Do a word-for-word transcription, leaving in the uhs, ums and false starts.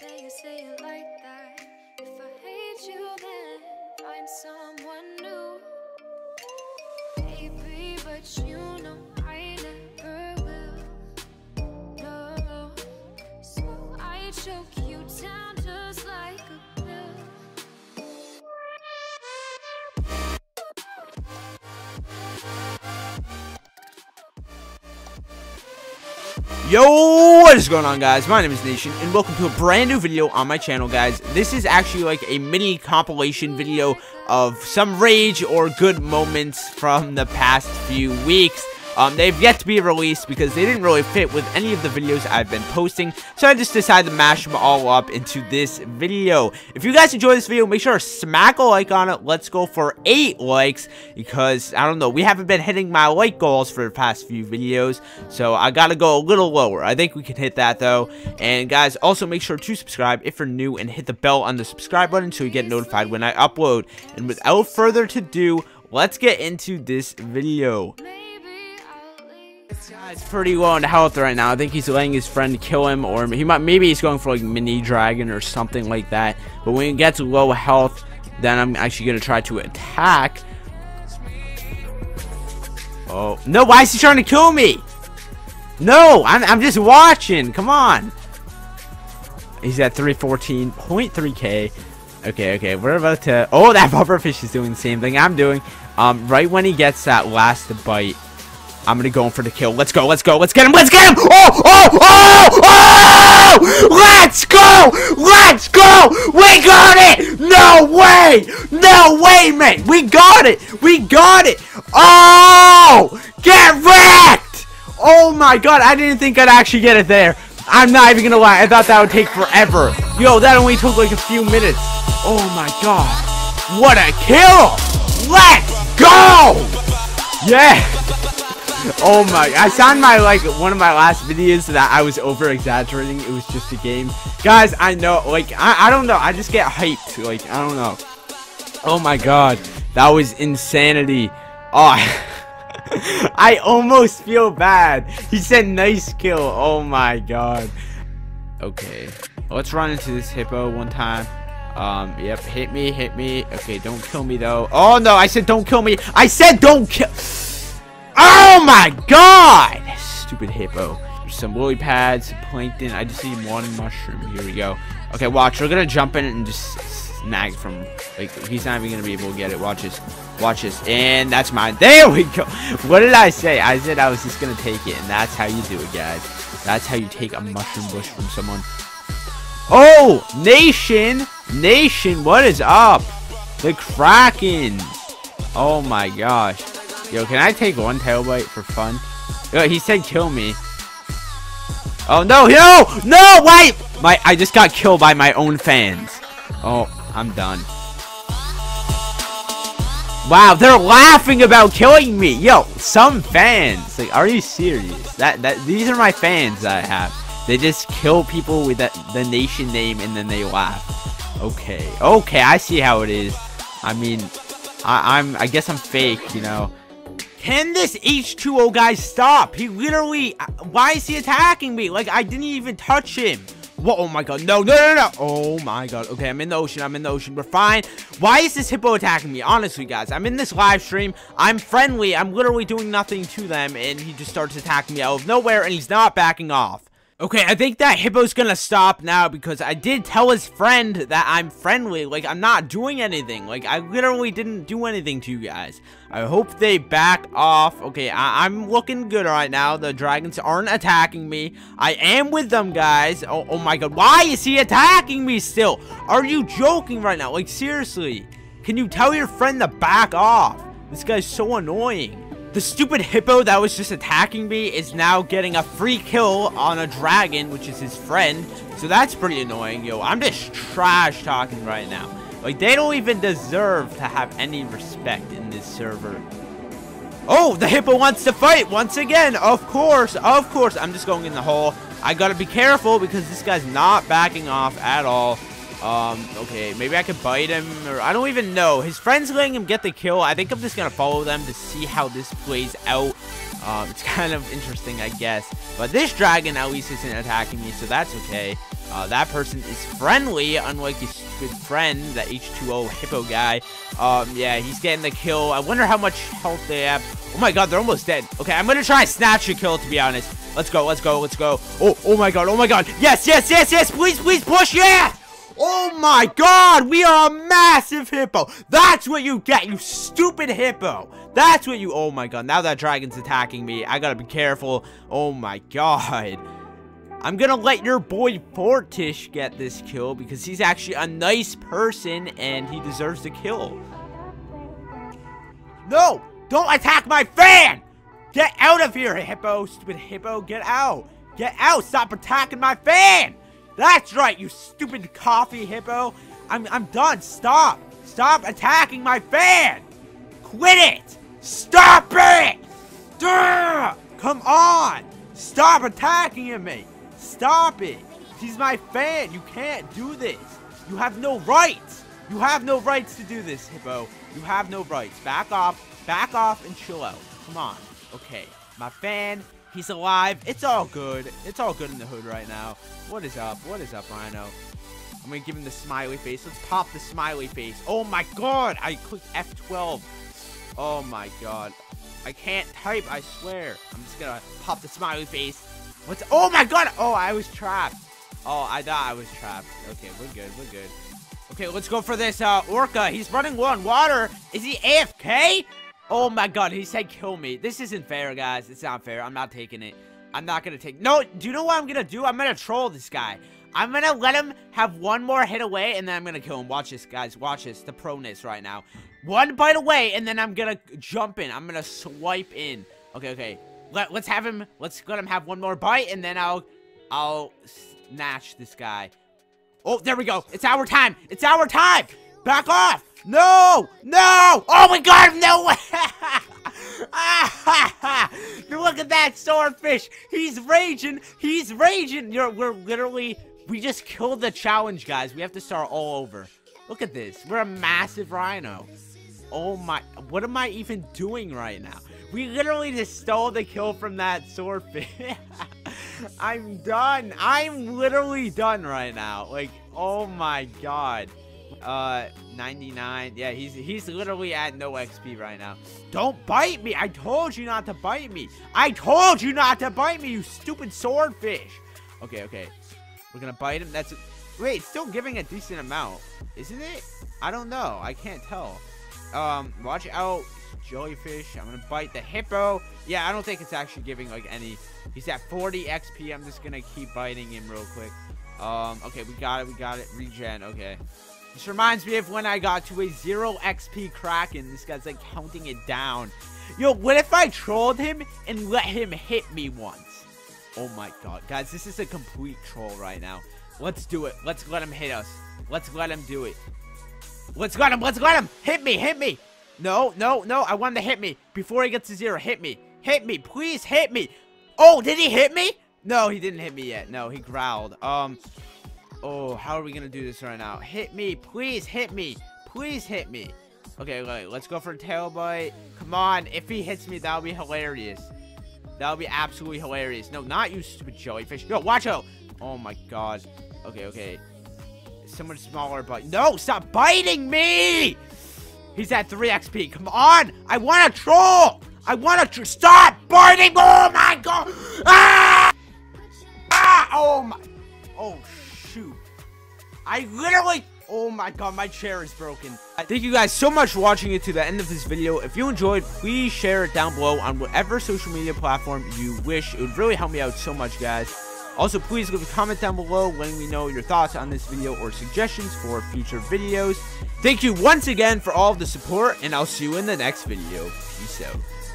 Now you say it like that. If I hate you, then find someone new. Baby, but you know I never will. No, so I choke you down just like a pill. Yo, what is going on, guys? My name is Nation, and welcome to a brand new video on my channel, guys. This is actually like a mini compilation video of some rage or good moments from the past few weeks. Um, they've yet to be released because they didn't really fit with any of the videos I've been posting, so I just decided to mash them all up into this video. If you guys enjoy this video, make sure to smack a like on it. Let's go for eight likes because, I don't know, we haven't been hitting my like goals for the past few videos, so I gotta go a little lower. I think we can hit that, though. And, guys, also make sure to subscribe if you're new and hit the bell on the subscribe button so you get notified when I upload. And without further ado, let's get into this video. This guy's pretty low on health right now. I think he's letting his friend kill him, or he might, maybe he's going for like mini dragon or something like that. But when he gets low health, then I'm actually gonna try to attack. Oh no! Why is he trying to kill me? No, I'm I'm just watching. Come on. He's at three fourteen point three K. Okay, okay, we're about to. Oh, that pufferfish is doing the same thing I'm doing. Um, right when he gets that last bite, I'm gonna go in for the kill. Let's go, let's go, let's get him, let's get him! Oh, oh, oh, oh! Let's go! Let's go! We got it! No way! No way, man! We got it! We got it! Oh! Get wrecked! Oh my god, I didn't think I'd actually get it there. I'm not even gonna lie, I thought that would take forever. Yo, that only took like a few minutes. Oh my god. What a kill! Let's go! Yeah! Oh my, I sound my like one of my last videos that I was over exaggerating. It was just a game, guys. I know, like I, I don't know, I just get hyped, like I don't know. Oh my god, that was insanity. Oh, I almost feel bad. He said nice kill. Oh my god. Okay, let's run into this hippo one time. Um, yep, hit me, hit me. Okay, don't kill me though. Oh no, I said don't kill me. I said don't kill. Oh my god! Stupid hippo. There's some lily pads, plankton. I just need one mushroom. Here we go. Okay, watch. We're gonna jump in and just snag from. Like, he's not even gonna be able to get it. Watch this. Watch this. And that's mine. There we go. What did I say? I said I was just gonna take it. And that's how you do it, guys. That's how you take a mushroom bush from someone. Oh! Nation! Nation, what is up? The Kraken! Oh my gosh. Yo, can I take one tail bite for fun? Yo, he said kill me. Oh, no, no, no, wait! My, I just got killed by my own fans. Oh, I'm done. Wow, they're laughing about killing me. Yo, some fans. Like, are you serious? That, that, these are my fans that I have. They just kill people with that, the Nation name, and then they laugh. Okay, okay, I see how it is. I mean, I, I'm, I guess I'm fake, you know. Can this H two O guy stop? He literally, why is he attacking me? Like, I didn't even touch him. Whoa, oh my god, no, no, no, no. Oh my god, okay, I'm in the ocean, I'm in the ocean, we're fine. Why is this hippo attacking me? Honestly, guys, I'm in this live stream, I'm friendly, I'm literally doing nothing to them, and he just starts attacking me out of nowhere, and he's not backing off. Okay, I think that hippo's gonna stop now because I did tell his friend that I'm friendly. Like, I'm not doing anything. Like, I literally didn't do anything to you guys. I hope they back off. Okay, I I'm looking good right now. The dragons aren't attacking me. I am with them, guys. Oh, oh my god. Why is he attacking me still? Are you joking right now? Like, seriously. Can you tell your friend to back off? This guy's so annoying. The stupid hippo that was just attacking me is now getting a free kill on a dragon, which is his friend. So that's pretty annoying, yo. I'm just trash talking right now. Like, they don't even deserve to have any respect in this server. Oh, the hippo wants to fight once again. Of course, of course. I'm just going in the hole. I gotta be careful because this guy's not backing off at all. Um, okay, maybe I could bite him, or I don't even know. His friend's letting him get the kill. I think I'm just gonna follow them to see how this plays out. Um, it's kind of interesting, I guess. But this dragon at least isn't attacking me, so that's okay. Uh, that person is friendly, unlike his good friend, that H two O hippo guy. Um, yeah, he's getting the kill. I wonder how much health they have. Oh my god, they're almost dead. Okay, I'm gonna try snatch a kill, to be honest. Let's go, let's go, let's go. Oh, oh my god, oh my god. Yes, yes, yes, yes, please, please push, yeah! Oh my god, we are a massive hippo. That's what you get, you stupid hippo. That's what you, oh my god, now that dragon's attacking me. I gotta be careful. Oh my god. I'm gonna let your boy Fortish get this kill because he's actually a nice person and he deserves the kill. No, don't attack my fan. Get out of here, hippo, stupid hippo, get out. Get out, stop attacking my fan. That's right, you stupid coffee hippo. I'm, I'm done. Stop. Stop attacking my fan. Quit it. Stop it. Durr! Come on. Stop attacking him, mate. Stop it. He's my fan. You can't do this. You have no rights. You have no rights to do this, hippo. You have no rights. Back off. Back off and chill out. Come on. Okay. My fan. He's alive. It's all good. It's all good in the hood right now. What is up? What is up, Rhino? I'm gonna give him the smiley face. Let's pop the smiley face. Oh my god! I clicked F twelve. Oh my god. I can't type, I swear. I'm just gonna pop the smiley face. What's- Oh my god! Oh, I was trapped. Oh, I thought I was trapped. Okay, we're good. We're good. Okay, let's go for this uh, orca. He's running low on water. Is he A F K? Oh my god, he said kill me. This isn't fair, guys. It's not fair. I'm not taking it. I'm not gonna take- No, do you know what I'm gonna do? I'm gonna troll this guy. I'm gonna let him have one more hit away, and then I'm gonna kill him. Watch this, guys. Watch this. The proness right now. One bite away, and then I'm gonna jump in. I'm gonna swipe in. Okay, okay. Let, let's have him- Let's let him have one more bite, and then I'll- I'll snatch this guy. Oh, there we go. It's our time. It's our time! Back off! No! No! Oh my god, no way! Look at that swordfish! He's raging! He's raging! You're, we're literally... We just killed the challenge, guys. We have to start all over. Look at this. We're a massive rhino. Oh my... What am I even doing right now? We literally just stole the kill from that swordfish. I'm done. I'm literally done right now. Like, oh my god. Uh, ninety-nine. Yeah, he's he's literally at no X P right now. Don't bite me. I told you not to bite me. I told you not to bite me, you stupid swordfish. Okay, okay. We're gonna bite him. That's... Wait, it's still giving a decent amount. Isn't it? I don't know. I can't tell. Um, watch out, jellyfish. I'm gonna bite the hippo. Yeah, I don't think it's actually giving, like, any... He's at forty X P. I'm just gonna keep biting him real quick. Um, okay, we got it. We got it. Regen. Okay. This reminds me of when I got to a zero X P Kraken. This guy's like counting it down. Yo, what if I trolled him and let him hit me once? Oh my god. Guys, this is a complete troll right now. Let's do it. Let's let him hit us. Let's let him do it. Let's let him. Let's let him. Hit me. Hit me. No, no, no. I want him to hit me before he gets to zero. Hit me. Hit me. Please hit me. Oh, did he hit me? No, he didn't hit me yet. No, he growled. Um... Oh, how are we gonna do this right now? Hit me, please hit me, please hit me. Okay, wait, let's go for a tail bite. Come on, if he hits me, that'll be hilarious. That'll be absolutely hilarious. No, not you, stupid jellyfish. No, watch out. Oh my god. Okay, okay. Someone smaller bite. No, stop biting me. He's at three X P. Come on, I want a troll. I want a troll. Stop biting. Oh my god. Ah! Ah! Oh my. Oh shit. Shoot. I literally... Oh my god, my chair is broken. Thank you guys so much for watching it to the end of this video. If you enjoyed, please share it down below on whatever social media platform you wish. It would really help me out so much, guys. Also, please leave a comment down below letting me know your thoughts on this video or suggestions for future videos. Thank you once again for all of the support, and I'll see you in the next video. Peace out.